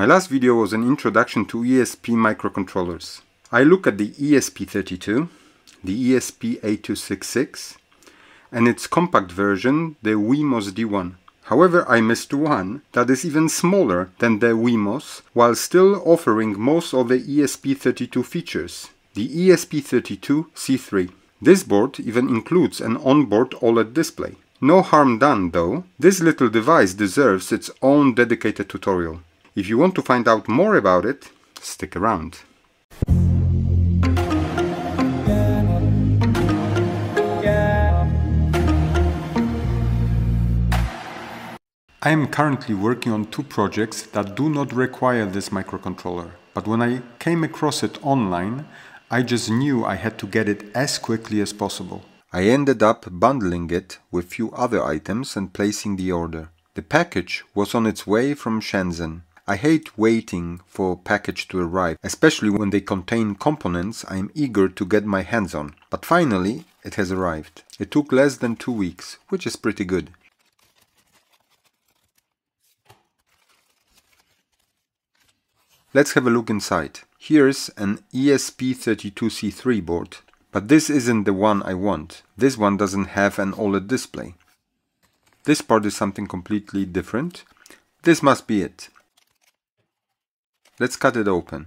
My last video was an introduction to ESP microcontrollers. I look at the ESP32, the ESP8266, and its compact version, the Wemos D1. However, I missed one that is even smaller than the Wemos, while still offering most of the ESP32 features, the ESP32C3. This board even includes an onboard OLED display. No harm done though, this little device deserves its own dedicated tutorial. If you want to find out more about it, stick around. I am currently working on two projects that do not require this microcontroller, but when I came across it online, I just knew I had to get it as quickly as possible. I ended up bundling it with few other items and placing the order. The package was on its way from Shenzhen. I hate waiting for package to arrive, especially when they contain components I am eager to get my hands on. But finally, it has arrived. It took less than 2 weeks, which is pretty good. Let's have a look inside. Here's an ESP32C3 board, but this isn't the one I want. This one doesn't have an OLED display. This part is something completely different. This must be it. Let's cut it open.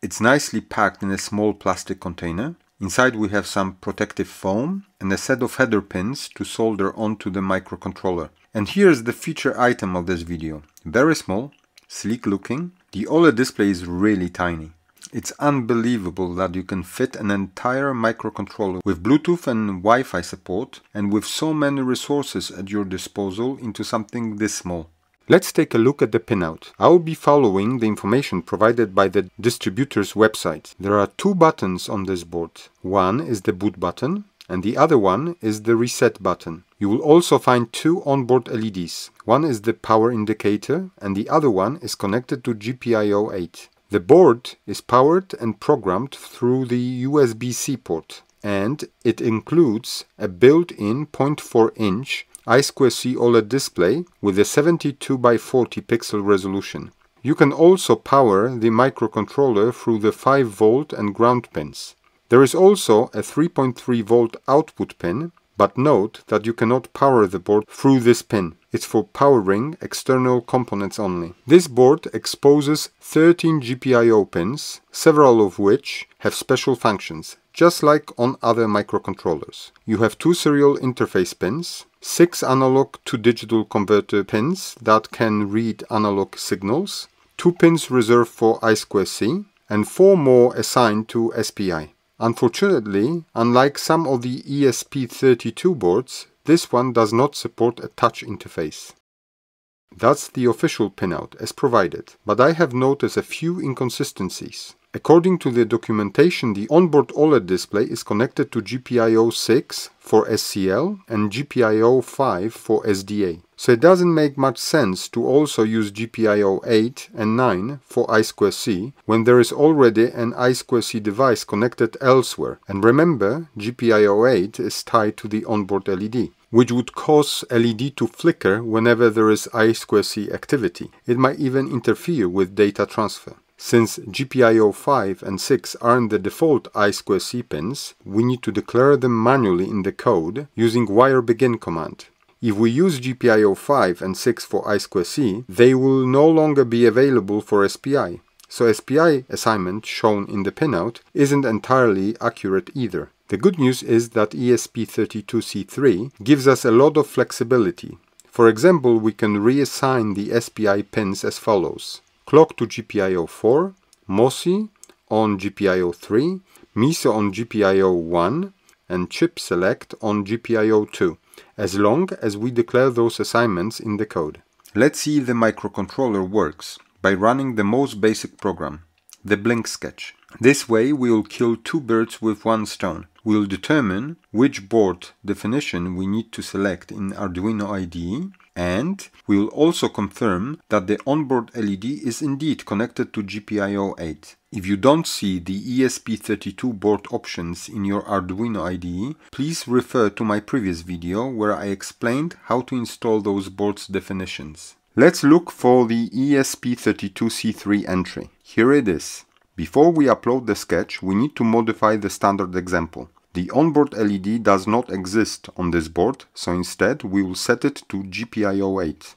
It's nicely packed in a small plastic container. Inside we have some protective foam and a set of header pins to solder onto the microcontroller. And here's the feature item of this video. Very small, sleek looking. The OLED display is really tiny. It's unbelievable that you can fit an entire microcontroller with Bluetooth and Wi-Fi support and with so many resources at your disposal into something this small. Let's take a look at the pinout. I'll be following the information provided by the distributor's website. There are two buttons on this board. One is the boot button, and the other one is the reset button. You will also find two onboard LEDs. One is the power indicator and the other one is connected to GPIO 8. The board is powered and programmed through the USB-C port, and it includes a built-in 0.4-inch I2C OLED display with a 72x40 pixel resolution. You can also power the microcontroller through the 5V and ground pins. There is also a 3.3V output pin, but note that you cannot power the board through this pin. It's for powering external components only. This board exposes 13 GPIO pins, several of which have special functions, just like on other microcontrollers. You have two serial interface pins, 6 analog to digital converter pins that can read analog signals, 2 pins reserved for I2C, and 4 more assigned to SPI. Unfortunately, unlike some of the ESP32 boards, this one does not support a touch interface. That's the official pinout as provided, but I have noticed a few inconsistencies. According to the documentation, the onboard OLED display is connected to GPIO 6 for SCL and GPIO 5 for SDA. So it doesn't make much sense to also use GPIO 8 and 9 for I2C when there is already an I2C device connected elsewhere. And remember, GPIO 8 is tied to the onboard LED, which would cause LED to flicker whenever there is I2C activity. It might even interfere with data transfer. Since GPIO 5 and 6 aren't the default I2C pins, we need to declare them manually in the code using wire begin command. If we use GPIO 5 and 6 for I2C, they will no longer be available for SPI, so SPI assignment shown in the pinout isn't entirely accurate either. The good news is that ESP32C3 gives us a lot of flexibility. For example, we can reassign the SPI pins as follows. Clock to GPIO 4, MOSI on GPIO 3, MISO on GPIO 1, and chip select on GPIO 2, as long as we declare those assignments in the code. Let's see if the microcontroller works by running the most basic program, the blink sketch. This way we will kill two birds with one stone. We will determine which board definition we need to select in Arduino IDE, and we will also confirm that the onboard LED is indeed connected to GPIO 8. If you don't see the ESP32 board options in your Arduino IDE, please refer to my previous video where I explained how to install those boards definitions. Let's look for the ESP32C3 entry. Here it is. Before we upload the sketch, we need to modify the standard example. The onboard LED does not exist on this board, so instead we will set it to GPIO 8.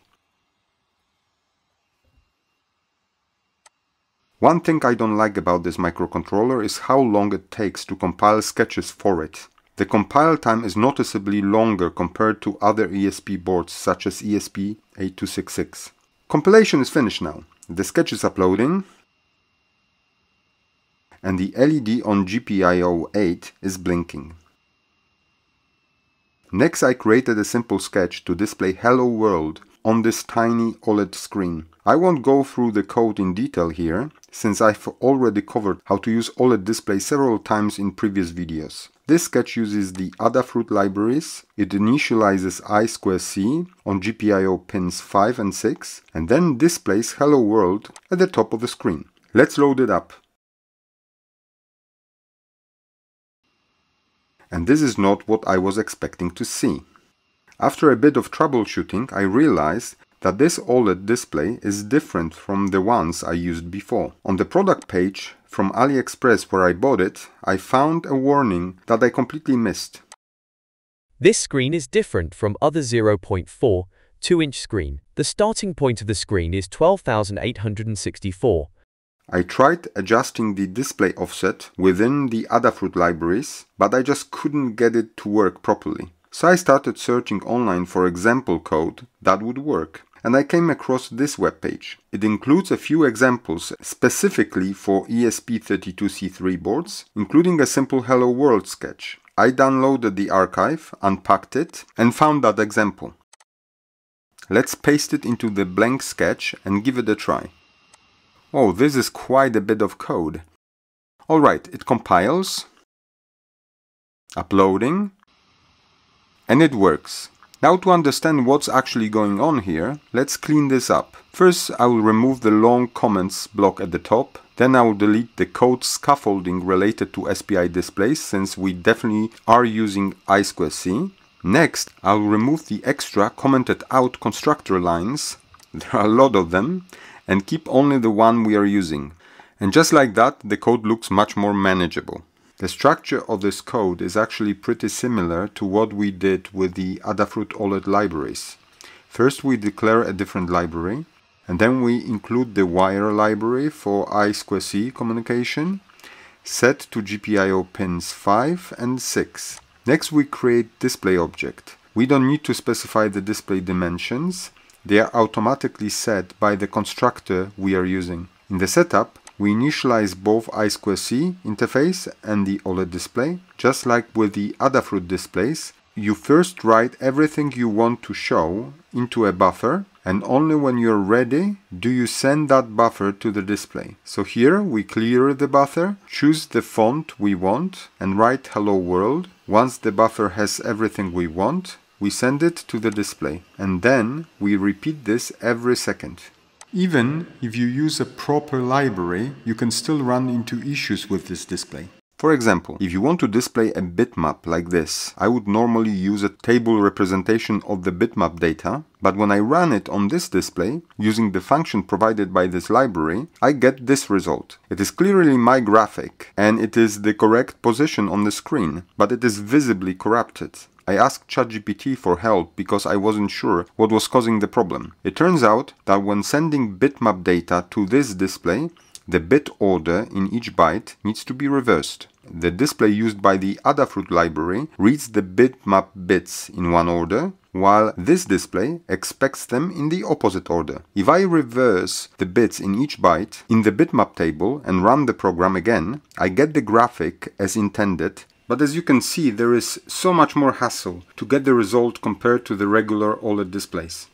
One thing I don't like about this microcontroller is how long it takes to compile sketches for it. The compile time is noticeably longer compared to other ESP boards such as ESP8266. Compilation is finished now. The sketch is uploading and the LED on GPIO 8 is blinking. Next, I created a simple sketch to display Hello World on this tiny OLED screen. I won't go through the code in detail here, since I've already covered how to use OLED display several times in previous videos. This sketch uses the Adafruit libraries. It initializes I2C on GPIO pins 5 and 6 and then displays Hello World at the top of the screen. Let's load it up. And this is not what I was expecting to see. After a bit of troubleshooting, I realized that this OLED display is different from the ones I used before. On the product page from AliExpress where I bought it, I found a warning that I completely missed. This screen is different from other 0.42-inch screen. The starting point of the screen is 12,864. I tried adjusting the display offset within the Adafruit libraries, but I just couldn't get it to work properly. So I started searching online for example code that would work, and I came across this webpage. It includes a few examples specifically for ESP32C3 boards, including a simple Hello World sketch. I downloaded the archive, unpacked it, and found that example. Let's paste it into the blank sketch and give it a try. Oh, this is quite a bit of code. Alright, it compiles, uploading, and it works. Now to understand what's actually going on here, let's clean this up. First, I will remove the long comments block at the top. Then I will delete the code scaffolding related to SPI displays, since we definitely are using I2C. Next, I will remove the extra commented out constructor lines. There are a lot of them. And keep only the one we are using. And just like that, the code looks much more manageable. The structure of this code is actually pretty similar to what we did with the Adafruit OLED libraries. First we declare a different library, and then we include the wire library for I2C communication, set to GPIO pins 5 and 6. Next we create display object. We don't need to specify the display dimensions, they are automatically set by the constructor we are using. In the setup, we initialize both I2C interface and the OLED display. Just like with the Adafruit displays, you first write everything you want to show into a buffer, and only when you're ready do you send that buffer to the display. So here we clear the buffer, choose the font we want, and write Hello World. Once the buffer has everything we want, we send it to the display, and then we repeat this every second. Even if you use a proper library, you can still run into issues with this display. For example, if you want to display a bitmap like this, I would normally use a table representation of the bitmap data, but when I run it on this display, using the function provided by this library, I get this result. It is clearly my graphic, and it is the correct position on the screen, but it is visibly corrupted. I asked ChatGPT for help because I wasn't sure what was causing the problem. It turns out that when sending bitmap data to this display, the bit order in each byte needs to be reversed. The display used by the Adafruit library reads the bitmap bits in one order, while this display expects them in the opposite order. If I reverse the bits in each byte in the bitmap table and run the program again, I get the graphic as intended. But as you can see, there is so much more hassle to get the result compared to the regular OLED displays.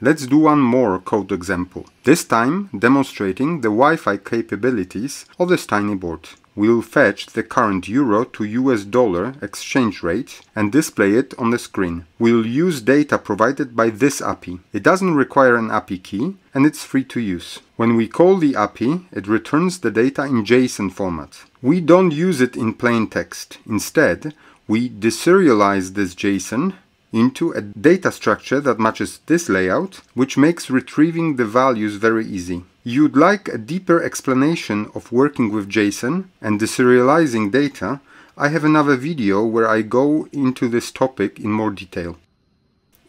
Let's do one more code example, this time demonstrating the Wi-Fi capabilities of this tiny board. will fetch the current euro to US dollar exchange rate and display it on the screen. We'll use data provided by this API. It doesn't require an API key and it's free to use. When we call the API, it returns the data in JSON format. We don't use it in plain text. Instead, we deserialize this JSON into a data structure that matches this layout, which makes retrieving the values very easy. You'd like a deeper explanation of working with JSON and deserializing data, I have another video where I go into this topic in more detail.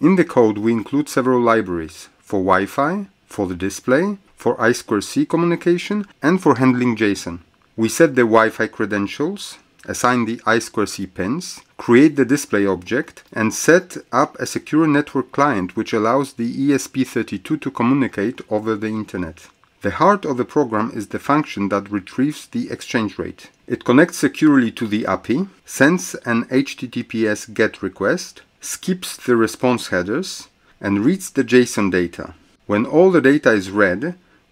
In the code we include several libraries for Wi-Fi, for the display, for I2C communication and for handling JSON. We set the Wi-Fi credentials, assign the I2C pins, create the display object and set up a secure network client which allows the ESP32 to communicate over the internet. The heart of the program is the function that retrieves the exchange rate. It connects securely to the API, sends an HTTPS GET request, skips the response headers and reads the JSON data. When all the data is read,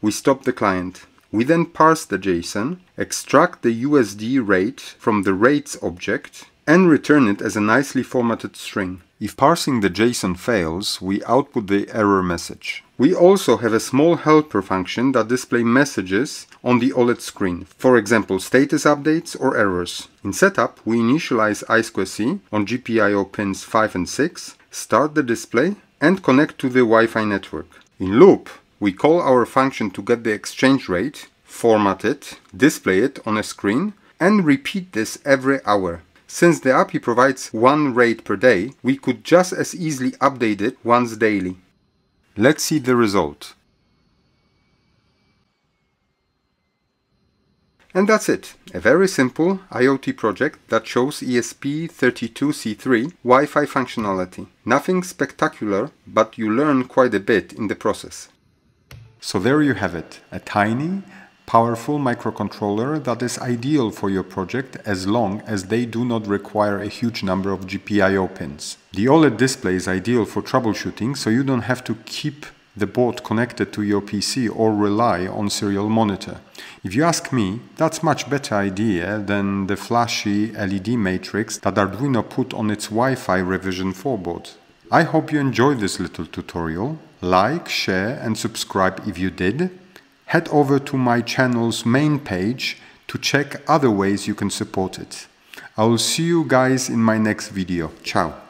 we stop the client. We then parse the JSON, extract the USD rate from the rates object and return it as a nicely formatted string. If parsing the JSON fails, we output the error message. We also have a small helper function that displays messages on the OLED screen, for example status updates or errors. In setup, we initialize I2C on GPIO pins 5 and 6, start the display and connect to the Wi-Fi network. In loop, we call our function to get the exchange rate, format it, display it on a screen and repeat this every hour. Since the API provides one rate per day, we could just as easily update it once daily. Let's see the result. And that's it. A very simple IoT project that shows ESP32C3 Wi-Fi functionality. Nothing spectacular, but you learn quite a bit in the process. So there you have it, a tiny, powerful microcontroller that is ideal for your project as long as they do not require a huge number of GPIO pins. The OLED display is ideal for troubleshooting, so you don't have to keep the board connected to your PC or rely on serial monitor. If you ask me, that's much better idea than the flashy LED matrix that Arduino put on its Wi-Fi revision 4 board. I hope you enjoyed this little tutorial. Like, share and subscribe if you did. Head over to my channel's main page to check other ways you can support it. I will see you guys in my next video. Ciao!